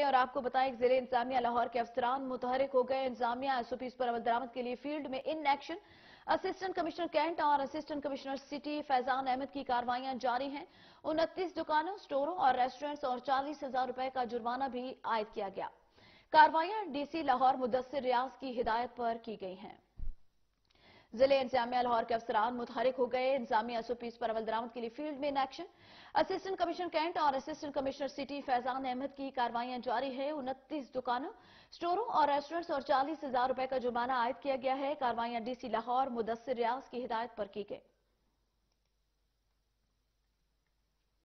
करें और आपको बताएं कि जिले इंतजामिया लाहौर के अफसरान मुतहरिक हो गए। इंतजामिया एसओपीज पर अमल दरामद के लिए फील्ड में in action. Assistant commissioner cantt और assistant commissioner city Faizan Ahmad की कार्रवाइयां जारी हैं। 29 दुकानों, स्टोरों और रेस्टोरेंट्स और 40,000 रुपए का जुर्माना भी आयद किया गया। कार्रवाइयां डीसी लाहौर मुदस्सर रियाज की हिदायत पर की गई हैं। जिले इंतजामिया लाहौर के अफसरान मुतहरिक हो गए। इंतजामिया एसओपीज पर अमल दरामद के लिए फील्ड में in action. Assistant commissioner cantt और assistant commissioner city Faizan Ahmad की कार्रवाइयां जारी है। 29 दुकानों, स्टोरों और रेस्टोरेंट्स और 40,000 रुपए का जुर्माना आयद किया गया है। कार्रवाइयां डीसी लाहौर मुदस्सर रियाज की हिदायत पर की गई।